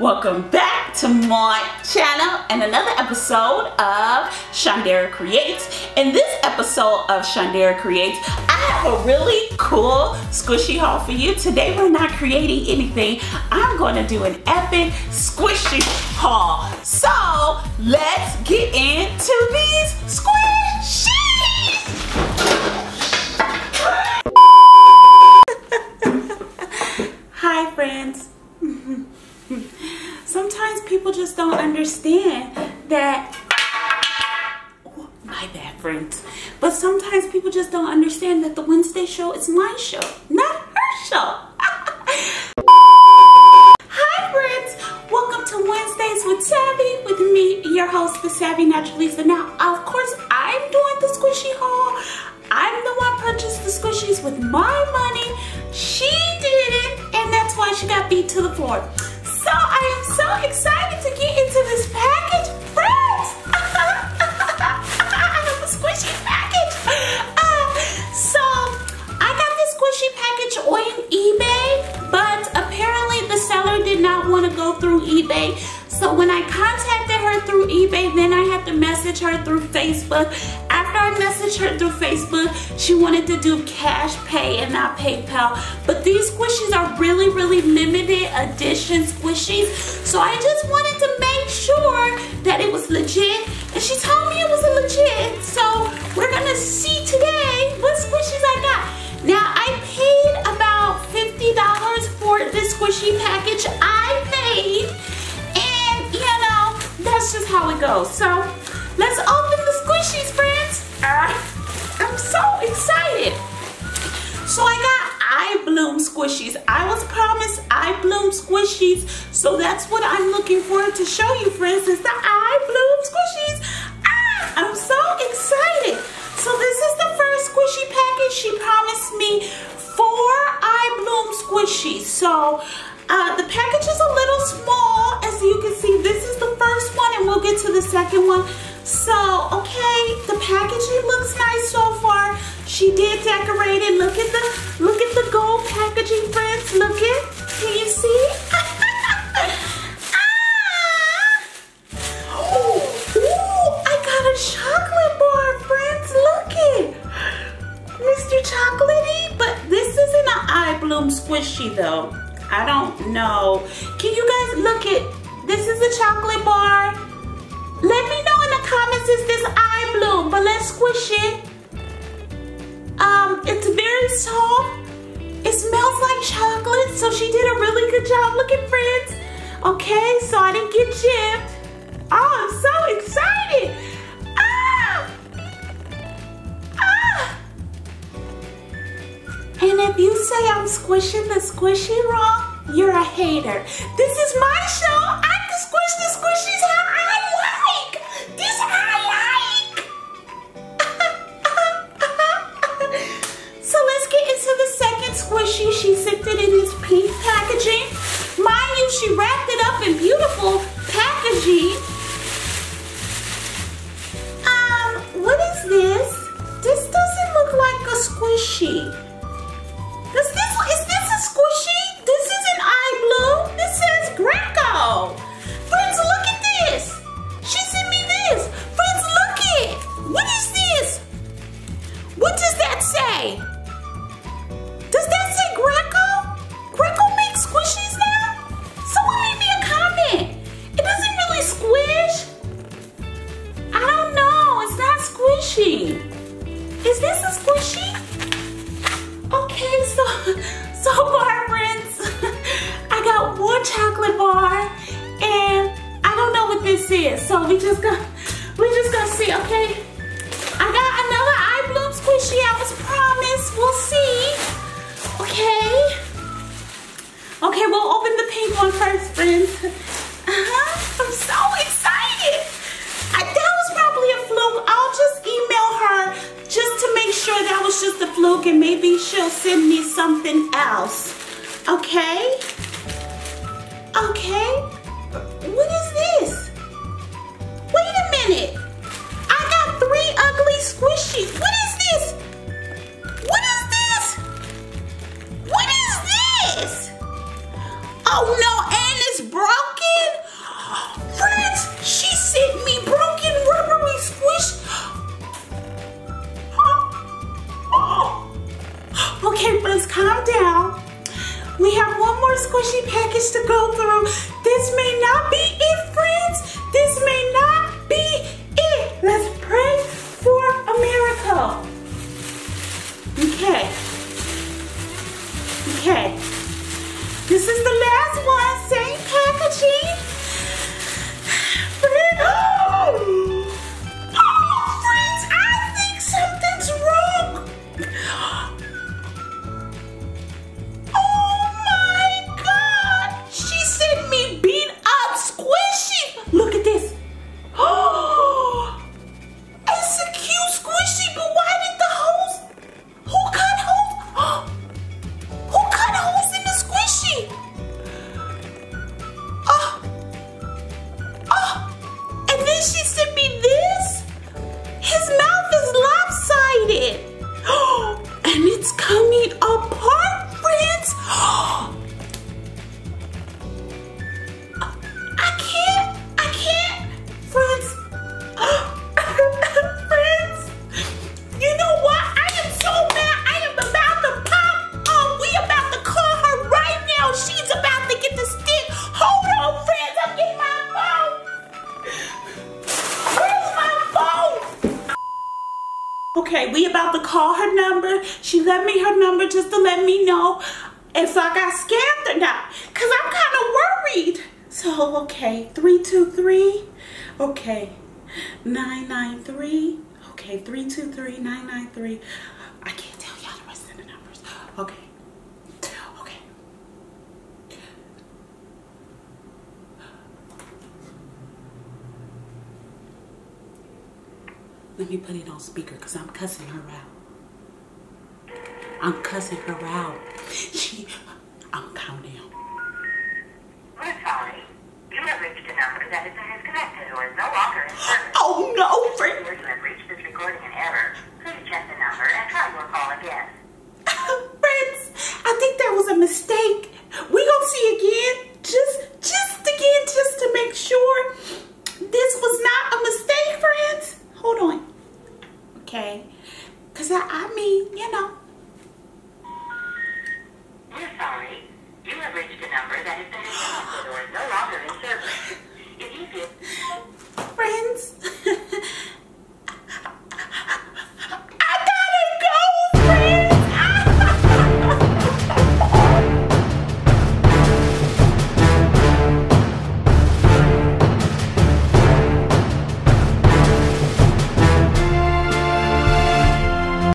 Welcome back to my channel and another episode of Shundara Creates. In this episode of Shundara Creates, I have a really cool squishy haul for you. Today we're not creating anything. I'm going to do an epic squishy haul. So let's get into these squishies. Hi friends. Sometimes people just don't understand that, oh, my bad friends, but sometimes people just don't understand that the Wednesday show is my show, not her show. Hi friends, welcome to Wednesdays with Savy, with me, your host, the Savvy Naturalista. Now, of course, I'm doing the squishy haul. I'm the one purchased the squishies with my money. She didn't, and that's why she got beat to the floor. So I am so excited to get into this package, friends! I have a squishy package! So I got this squishy package on eBay, but apparently the seller did not want to go through eBay. So when I contacted her through eBay, then I had to message her through Facebook. After I messaged her through Facebook, she wanted to do cash pay and not PayPal. But these squishies are really, really limited edition squishies. So I just wanted to make sure that it was legit. And she told me it was legit. So we're gonna see today what squishies I got. Now I paid about $50 for this squishy package I made. And you know, that's just how it goes. So let's open the squishies, friends. I'm so excited. So I got I Bloom squishies. I was promised I Bloom squishies, so that's what I'm looking forward to show you, friends, is the I Bloom squishies. I'm so excited. So this is the first squishy package. She promised me 4 I Bloom squishies. So the package is a little small, as you can see. This is the first one, and we'll get to the second one. So, okay, the packaging looks nice so far. She did decorate it. Look at the gold packaging, friends. Look it. Can you see? Oh, ooh, I got a chocolate bar, friends. Look it. Mr. Chocolatey, but this isn't an I Bloom squishy though. I don't know. Can you guys look it? This is a chocolate bar. Let me know in the comments, is this I Bloom? But let's squish it. It's very soft. It smells like chocolate, so she did a really good job. Look at friends. Okay, so I didn't get chipped. Oh, I'm so excited. And if you say I'm squishing the squishy wrong, you're a hater. This is my show. I can squish the squishies how I like. This is how I like. So let's get into the second squishy. She zipped it in this pink packaging. Mind you, she wrapped it up in beautiful packaging. What is this? This doesn't look like a squishy. Is this a squishy? This is an I Bloom. This says Greco. Friends, look at this. She sent me this. Friends, look it. What is this? What does that say? Does that say Greco? Greco makes squishies now? Someone leave me a comment. It doesn't really squish. I don't know. It's not squishy. Is this a squishy? Okay, so far, friends, I got one chocolate bar, and I don't know what this is, so we just gonna see, okay? I got another I Bloom squishy I was promised. We'll see. Okay, we'll open the pink one first, friends. I'm so excited. That was probably a fluke. I'll just email her just to make sure that was just a fluke, and maybe she'll send me something else. Okay? Okay. What is this? Wait a minute. I got 3 ugly squishies. What is this? What is this? What is this? Oh no, and it's broken. squishy package to go through. This may not be it, friends. This may not be it. Let's pray for a miracle. Okay. Okay. This is the last one. Same packaging. Friends, I think something's wrong. Oh my God! She sent me beat up squishy. Look at this. Oh, it's a cute squishy, but why did the holes? Who cut holes? Who cut holes in the squishy? Oh, oh! And then she sent me this. His mouth is lopsided. Oh, and it's coming apart. Friends, I can't, friends, friends, you know what, I am so mad, I am about to pop, we about to call her right now, she's about to get the stick, hold on, friends, I'm getting my phone, where's my phone? Okay, we about to call her number. She left me her number just to let me know if I got scammed or not, because I'm kind of worried. So, okay, 323, okay, 993, okay, 323, 993. I can't tell y'all the rest of the numbers. Okay, okay. Let me put it on speaker because I'm cussing her out. I'm cussing her out. I'm counting. We're sorry. You have reached a number that is disconnected or is no longer in service. Oh no, friend. You have reached this recording in error. Please check the number and try your call again. Friends, I think that was a mistake. We gonna see again, just to make sure this was not a mistake, friends. Hold on. Okay. Because I mean, you know. We're sorry. You have reached a number that is disconnected or is no longer.